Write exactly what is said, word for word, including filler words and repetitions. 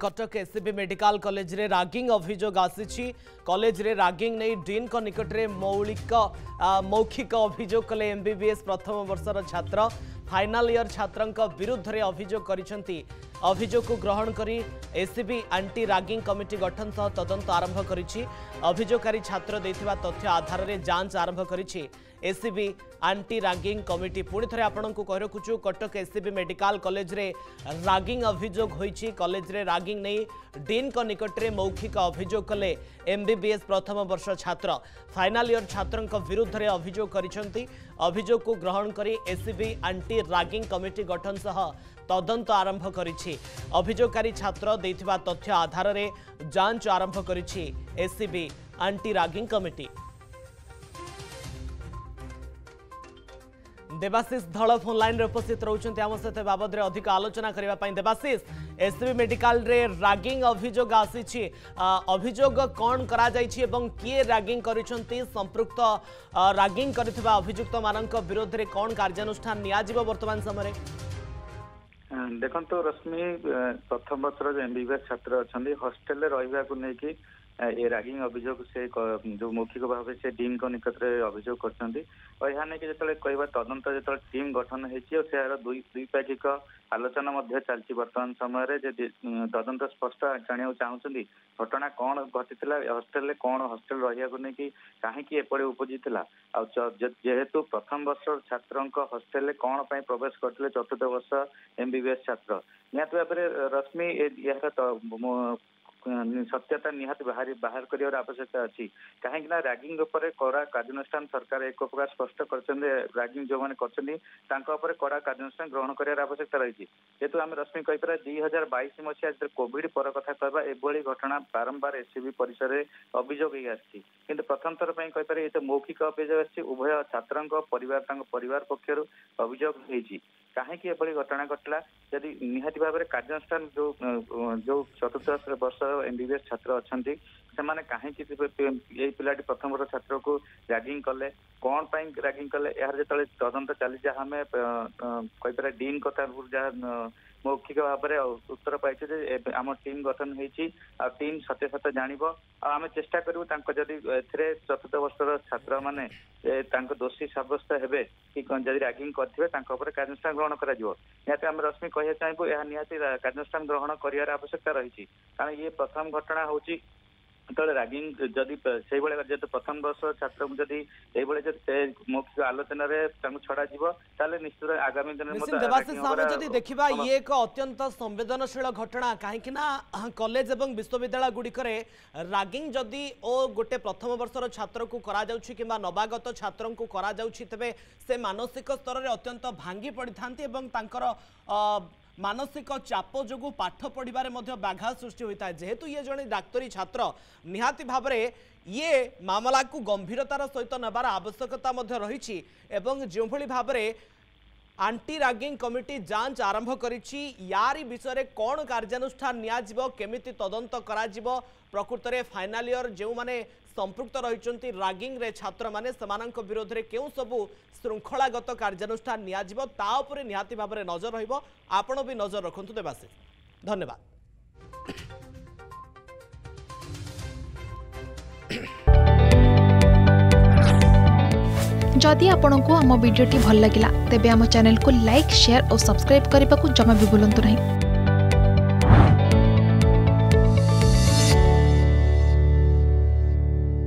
Cuttack SCB medical college रे ragging अभियोग आसी कॉलेज रे रागिंग नहीं डीन को निकट रे मौलिक मौखिक अभियोग कले एमबीबीएस प्रथम वर्षर छात्र फाइनल इयर छात्र विरुद्ध रे अभियोग करिसेंती। अभियोग को ग्रहण करी एससीबी एंटी रागिंग कमिटी गठन सह तदंत आरंभ करिछि। अभियोगकारी छात्र देथिबा तथ्य आधार रे जांच आरंभ करिछि एससीबी एंटी रागिंग कमिटी। पुणी थे आपंक कह रखुचु कटक एससीबी मेडिकल कॉलेज रे रागिंग अभियोग होइछि। कॉलेज रे रागिंग नहीं डीन को निकट रे मौखिक अभियोग कले एमबीबीएस प्रथम वर्ष छात्र फाइनल इयर छात्र विरुद्ध रे अभियोग करिसेंती। अभियोग को ग्रहण करी एससीबी एंटी रागिंग कमिटी गठन सह तदंत आरंभ करिछि। अभियोगकारी छात्र देथिबा तथ्य आधार रे जांच आरंभ करिछि SCB anti ragging committee. Debashish Dhal phone line रे उपस्थित रहउछन्ते हम सहित बाबद रे अधिक आलोचना करिबा पई। देवाशीष, एससीबी मेडिकल रे रागिंग अभियोग आसी छी, अभियोग कोन करा जाई छी एवं किए रागिंग करिसन्ते, संप्रक्त रागिंग करथिबा अभियुक्त मानक विरोध रे कोन कार्यानुष्ठान निया जिवो वर्तमान समय रे? देखो रश्मि, प्रथम वर्ष एमबीबीएस छात्र अच्छा हस्टेल रही नहीं ए रागिंग अभियोग से जो मौखिक भाव से टीम को निकट में अभियोग कर यहाँ नहीं कि कह तदंत जो टीम गठन होर द्विपाक्षिक आलोचना चलती बर्तमान समय तदंत स्पष्ट जाना चाहते घटना कौन घटी हस्टेल कौन हस्टेल रही कि कहीं एपटे उपजीला जेहेतु प्रथम वर्ष छात्र हस्टेल कौन प्रवेश करते चतुर्थ वर्ष एमबीबीएस छात्र निहत भाव में रश्मि यार सत्यता निहत बाहर बाहर कर आवश्यकता अच्छी कहीं रागिंग कड़ा कार्यानुष्ठान सरकार एक प्रकार स्पष्ट कर रागिंग जो मैंने कर कड़ा कार्यानुष्ठान ग्रहण कर आवश्यकता रही जेहतु आम रश्मि कहीपर दुई हजार बैश मसीहा जो कोविड पर कथा कहवा एभली घटना बारंबार एससीबी परिसर अभियोग होती किंतु प्रथम थर पर कहीपर ये तो मौखिक अभियोग आसी उभय छात्र परिवार पक्षर अभियोग होती कहीं एभली घटना घटला यदि निहत भाव में कार्यानुष्ठान जो जो चतुर्थ वर्ष एमबीबीएस छात्र अच्छा से कहीं ये पिलाटी प्रथम वर्ष छात्र को रागिंग कले कौन पाई रागिंग कले यार जो तदंत चली जहाँ आम कहीपर डीन कथा जहाँ मौखिक भाव में उत्तर पाई आम टीम गठन होम सत्य सत्य जानव आम चेष्टा करूँ जदि ए चतुर्थ वर्षर छात्र मैंने दोषी सब्यस्त हे कि जब रागिंग करेंगे कार्यानुष्ठान ग्रहण करम रश्मि कह चाहूँ यह निहाती कार्यानुष्ठान ग्रहण कर आवश्यकता रही कारण ये प्रथम घटना हूँ जो रागिंग जदि से जो प्रथम वर्ष छात्र को जदि मौखिक आलोचन छड़ा ताले निश्चित आगामी दिन में देखा ये एक अत्यंत संवेदनशील घटना कहीं कॉलेज एवं विश्वविद्यालय गुड़िकरे रागिंग जदि ओ गोटे प्रथम वर्षर छात्र को किंबा नवागत छात्र को तेबे से मानसिक स्तर में अत्यंत भांगी पड़ी था मानसिक चाप जो पाठ पढ़वे व्याघात सृष्टि होता है। जेहेतु ये जड़े डाक्तरी छात्र निहाती भाव में ये मामला को गंभीरतार सहित नबार आवश्यकता रही जो भाव में एंटी रागिंग कमिटी जांच आरंभ करिछि यारी विषय में कौन कार्यानुष्ठान नियाजिबो केमिति तदंत कराजिबो प्रकृत रे फाइनल इयर जो माने संपृक्त रहिचंती रागिंग रे छात्र माने समानंक विरोध रे केउ सबु श्रृंखलागत कार्यानुष्ठान नियाजिबो ता उपरे निहाती भाव में नजर रहिबो। आपण भी नजर रखंतु। देवाशीष, धन्यवाद। जदि आपंक आम भिड्टे भल लगा तेब आम चैनल को लाइक, शेयर और सब्सक्राइब करने को जमा भी भूलु नहीं।